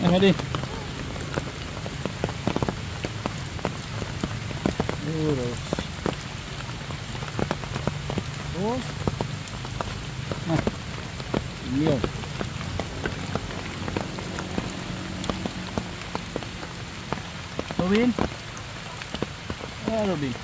Ready? Dos. Bien. ¿Todo bien? Claro, bien.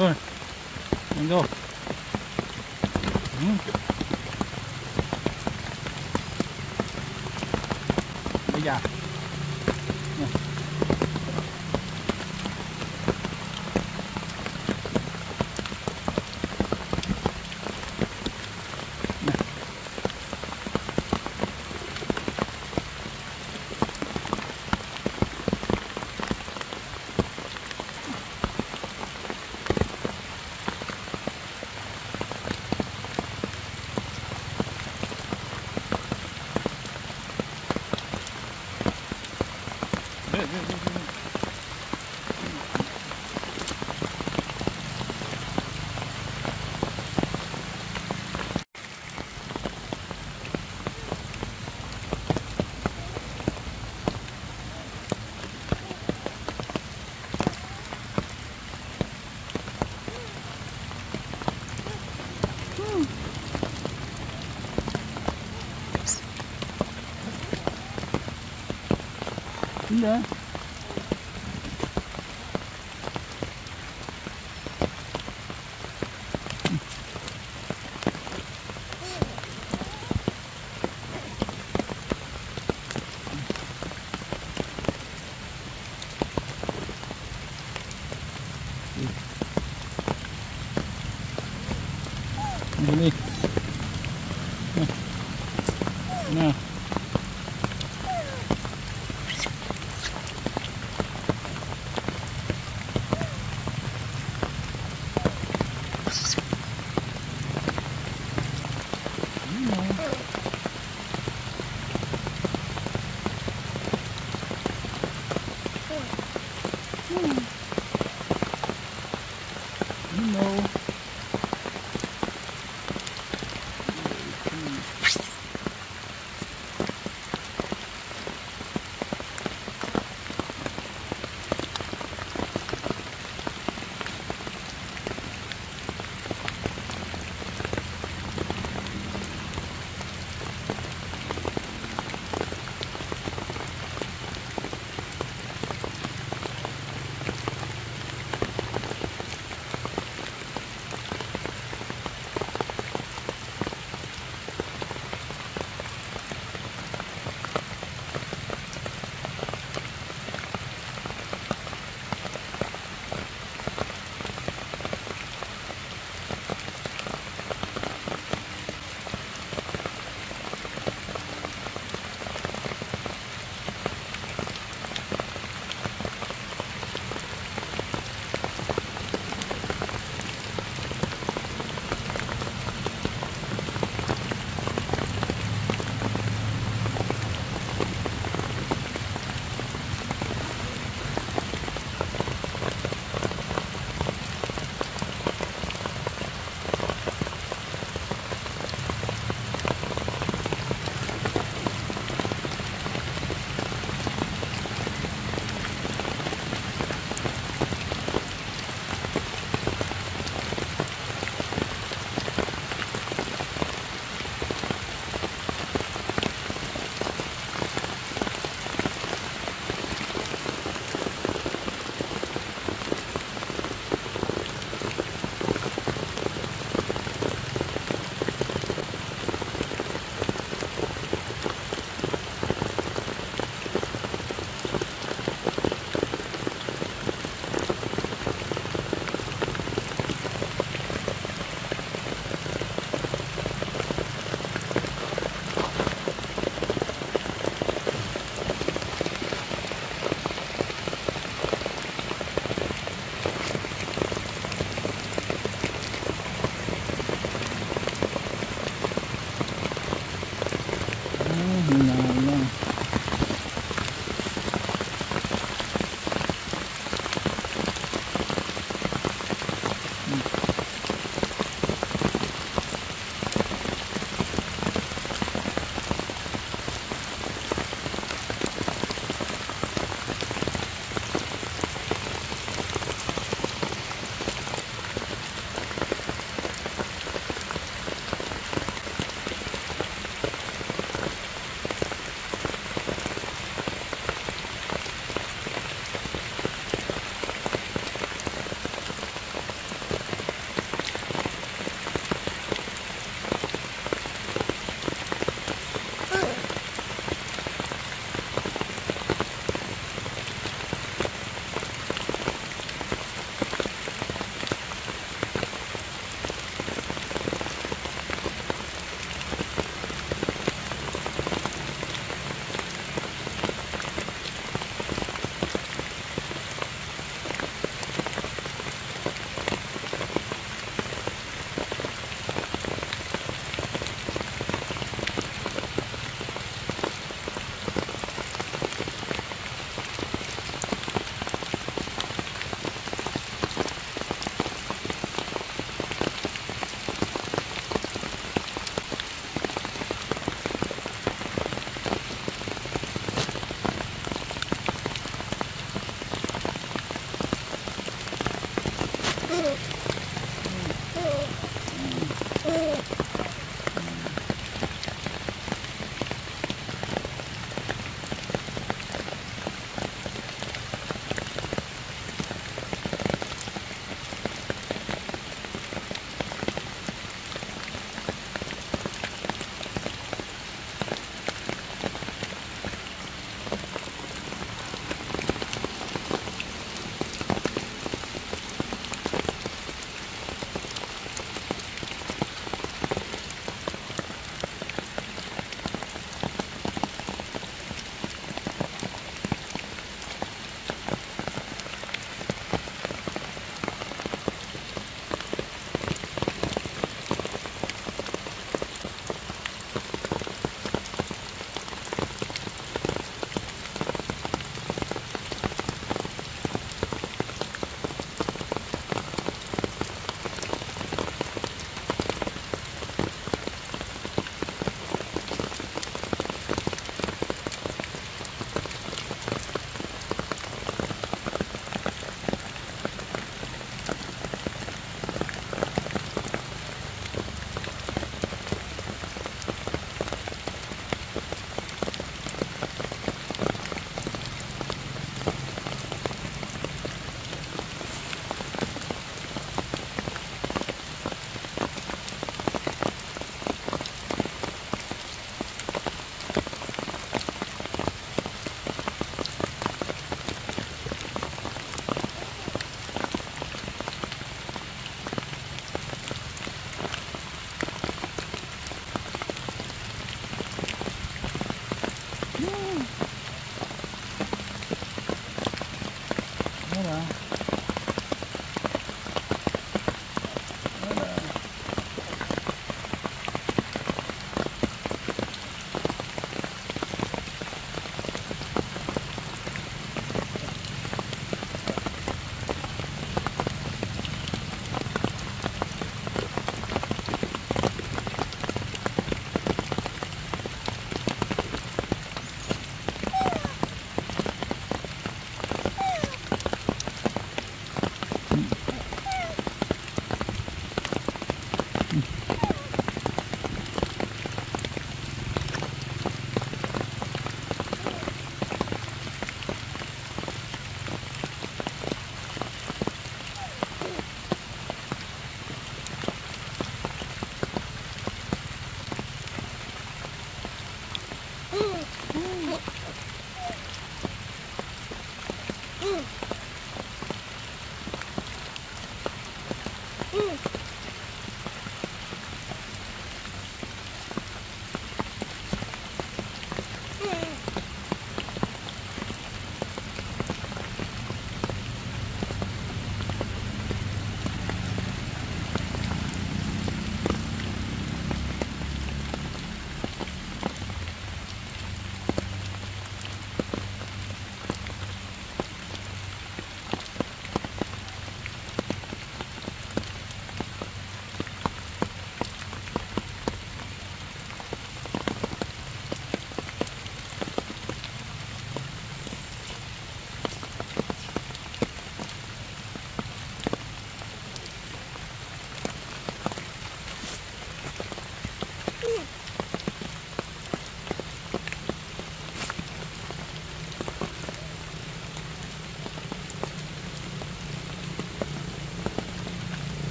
Go and go. Good job. Yeah. No.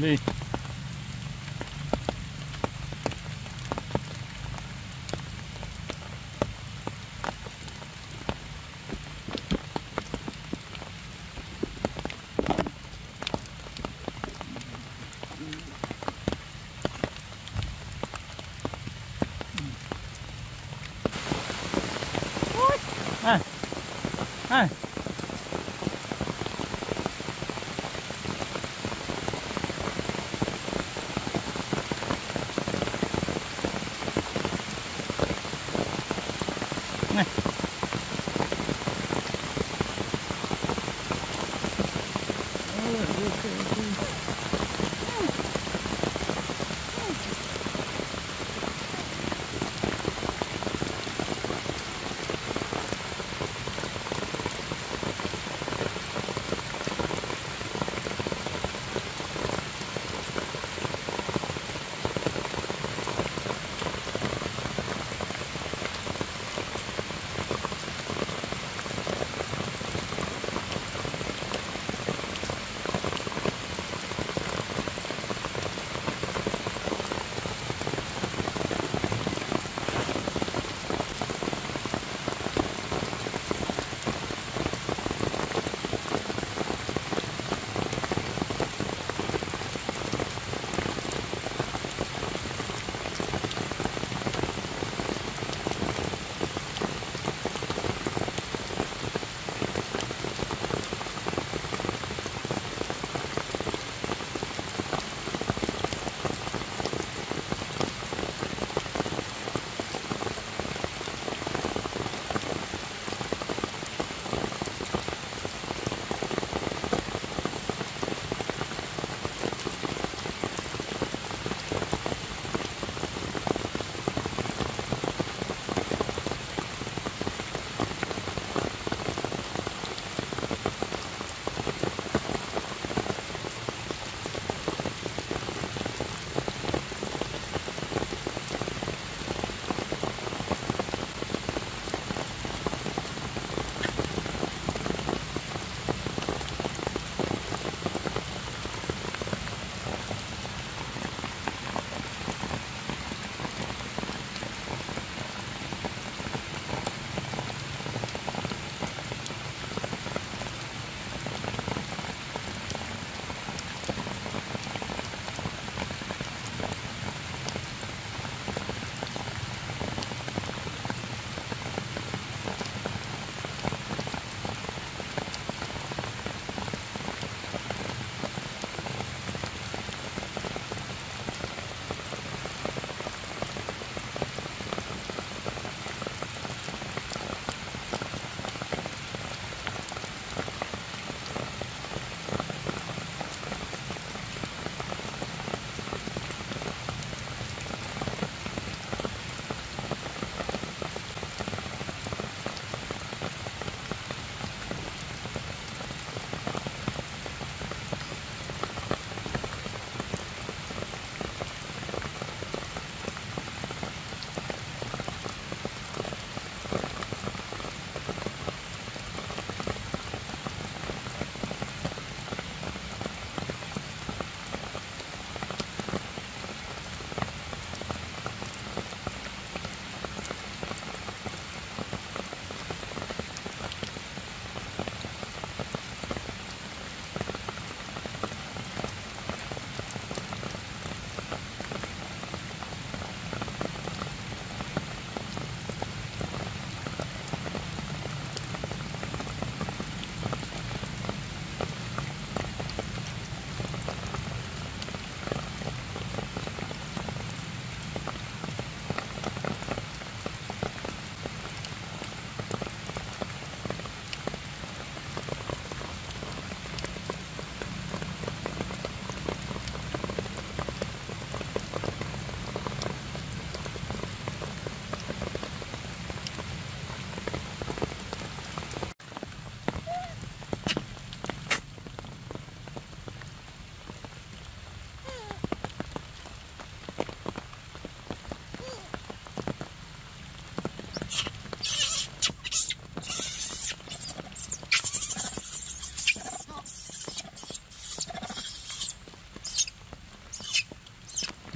Lee. Ah. Ah.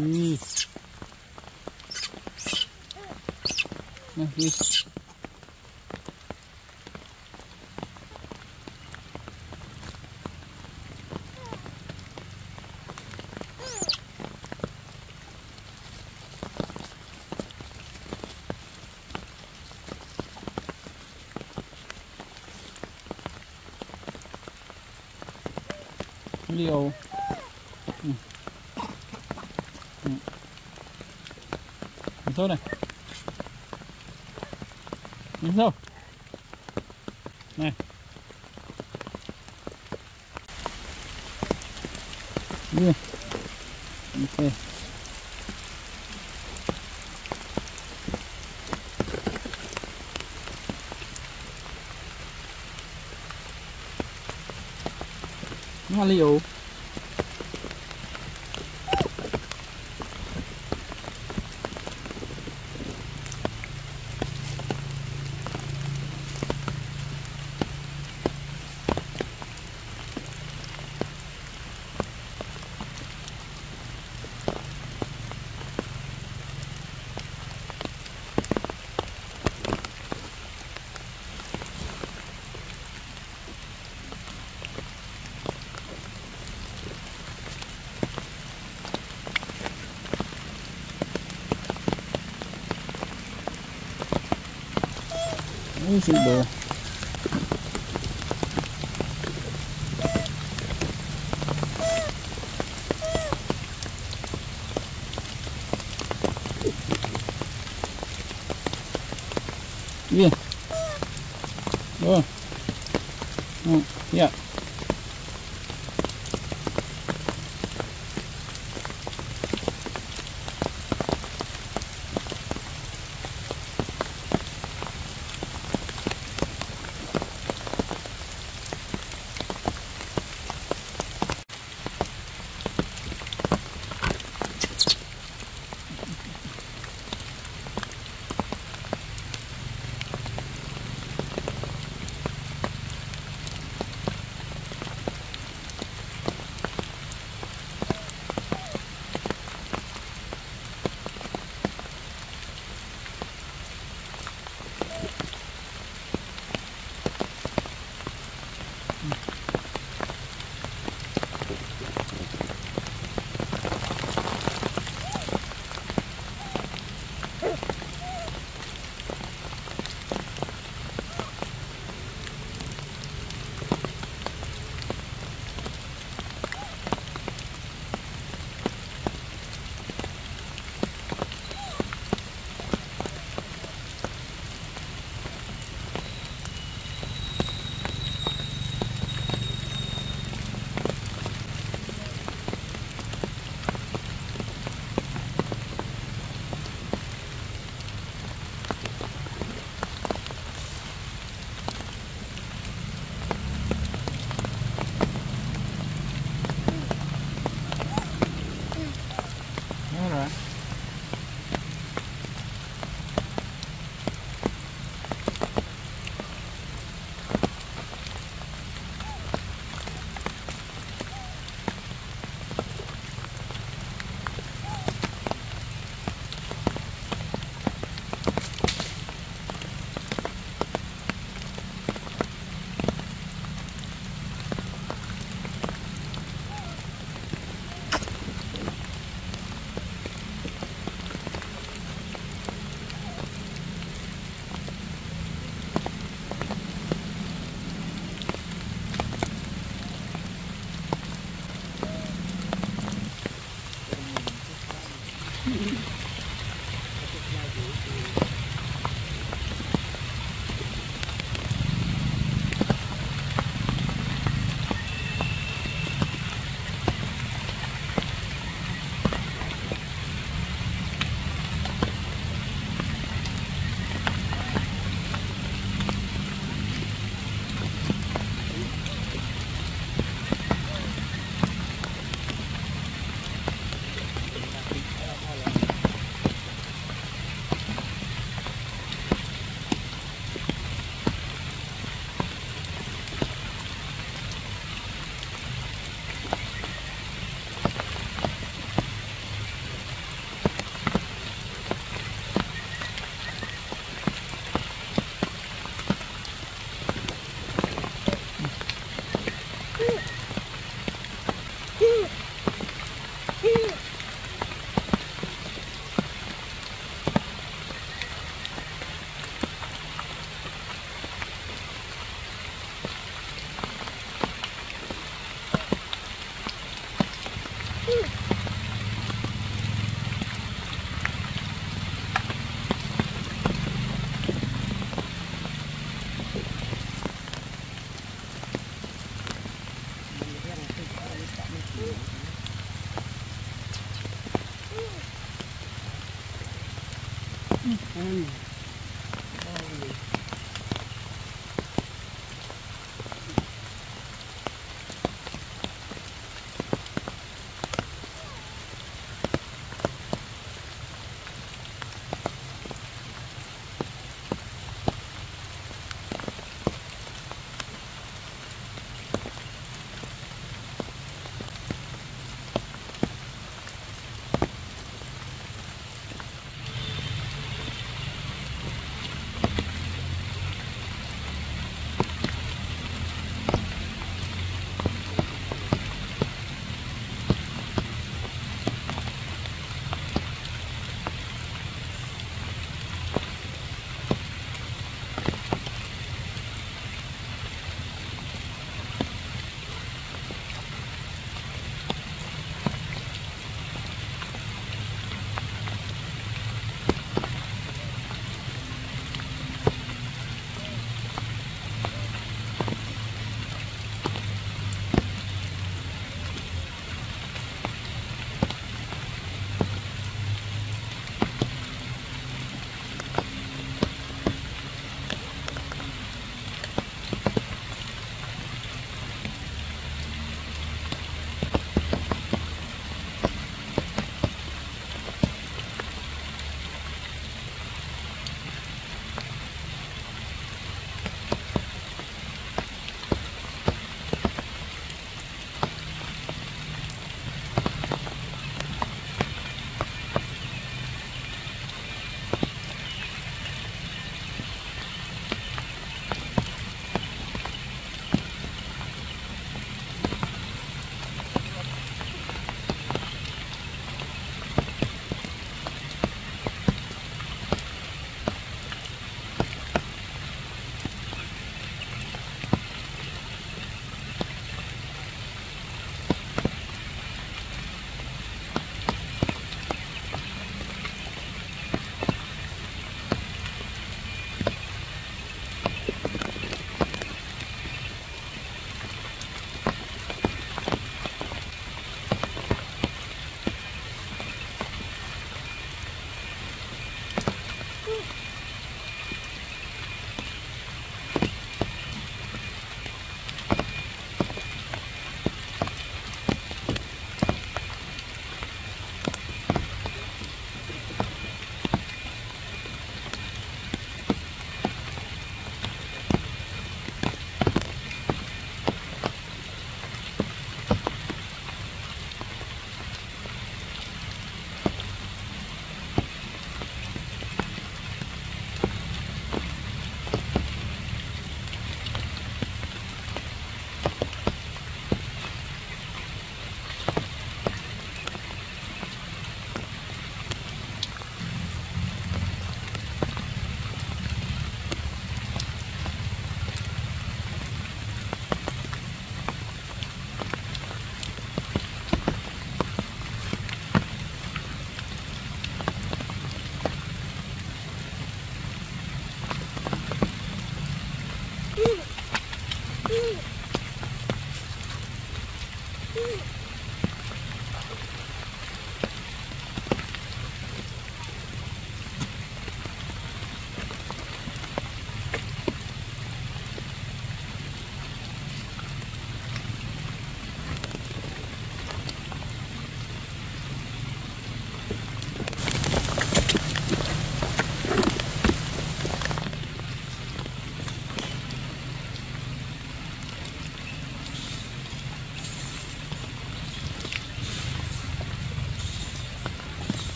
Nic. Aquí. Leo. Entonces, ¿listo? Bien. Okay. No leo. Sí, bueno. Bien. Bueno. Ya.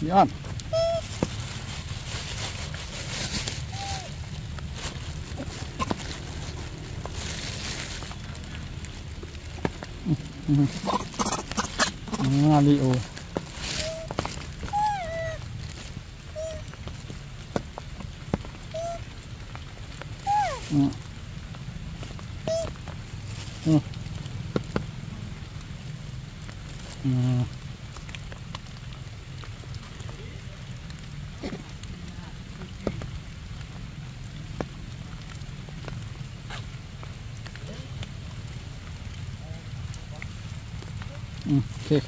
Yeah. Leo. Okay.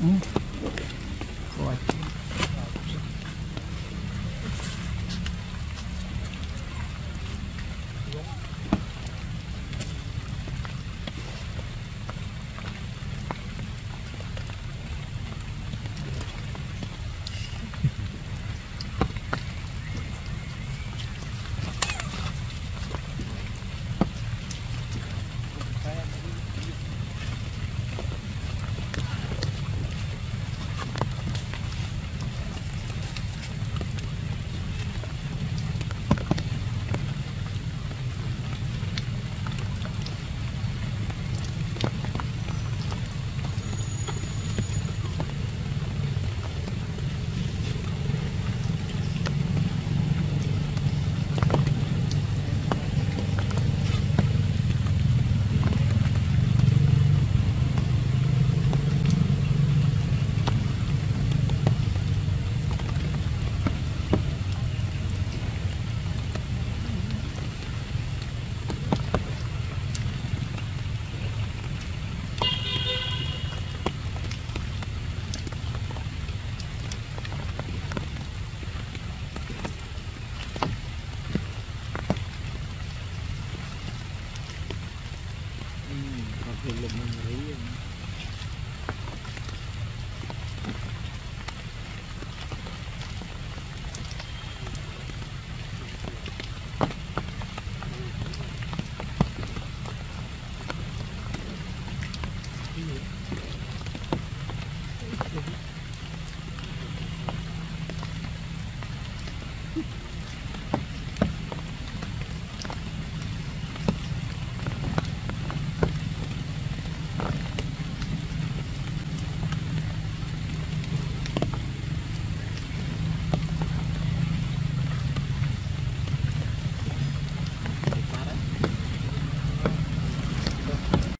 No.